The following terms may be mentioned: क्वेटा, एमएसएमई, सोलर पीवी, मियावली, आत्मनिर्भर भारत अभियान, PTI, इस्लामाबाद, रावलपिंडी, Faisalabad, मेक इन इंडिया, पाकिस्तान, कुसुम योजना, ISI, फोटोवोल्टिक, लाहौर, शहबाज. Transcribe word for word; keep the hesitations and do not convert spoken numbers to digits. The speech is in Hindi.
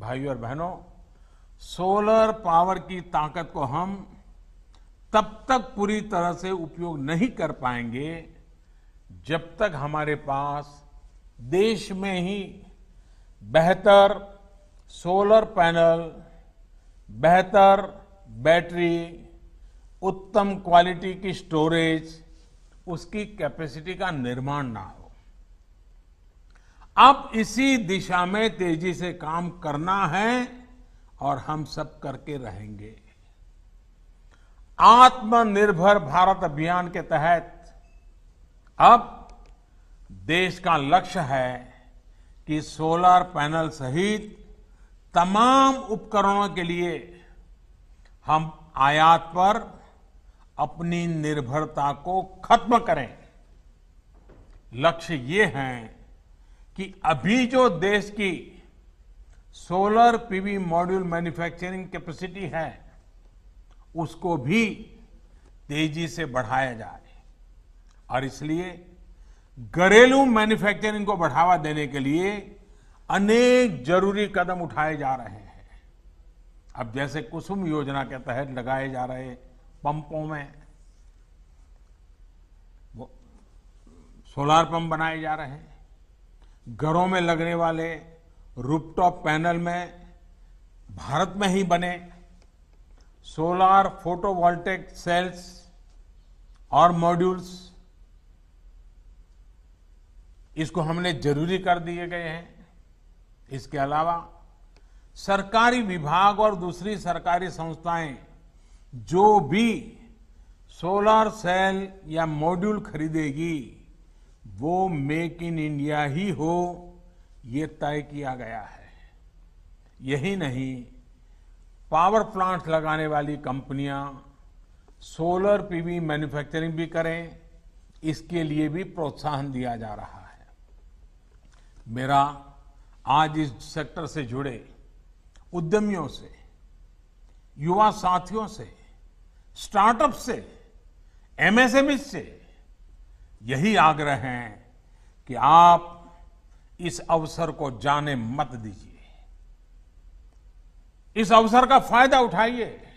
भाइयों और बहनों, सोलर पावर की ताकत को हम तब तक पूरी तरह से उपयोग नहीं कर पाएंगे जब तक हमारे पास देश में ही बेहतर सोलर पैनल, बेहतर बैटरी, उत्तम क्वालिटी की स्टोरेज, उसकी कैपेसिटी का निर्माण ना हो। अब इसी दिशा में तेजी से काम करना है और हम सब करके रहेंगे। आत्मनिर्भर भारत अभियान के तहत अब देश का लक्ष्य है कि सोलर पैनल सहित तमाम उपकरणों के लिए हम आयात पर अपनी निर्भरता को खत्म करें। लक्ष्य ये है कि अभी जो देश की सोलर पीवी module manufacturing capacity है उसको भी तेजी से बढ़ाया जाए, और इसलिए घरेलू मैन्युफैक्चरिंग को बढ़ावा देने के लिए अनेक जरूरी कदम उठाए जा रहे हैं। अब जैसे कुसुम योजना के तहत लगाए जा रहे पंपों में वो सोलर पंप बनाए जा रहे हैं, घरों में लगने वाले रूफटॉप पैनल में भारत में ही बने सोलर फोटोवोल्टिक सेल्स और मॉड्यूल्स, इसको हमने जरूरी कर दिए गए हैं। इसके अलावा सरकारी विभाग और दूसरी सरकारी संस्थाएं जो भी सोलर सेल या मॉड्यूल खरीदेगी वो मेक इन इंडिया ही हो, ये तय किया गया है। यही नहीं, पावर प्लांट लगाने वाली कंपनियां सोलर पीवी मैन्युफैक्चरिंग भी करें, इसके लिए भी प्रोत्साहन दिया जा रहा है। मेरा आज इस सेक्टर से जुड़े उद्यमियों से, युवा साथियों से, स्टार्टअप से, एमएसएमई से यही आग्रह है कि आप इस अवसर को जाने मत दीजिए, इस अवसर का फायदा उठाइए।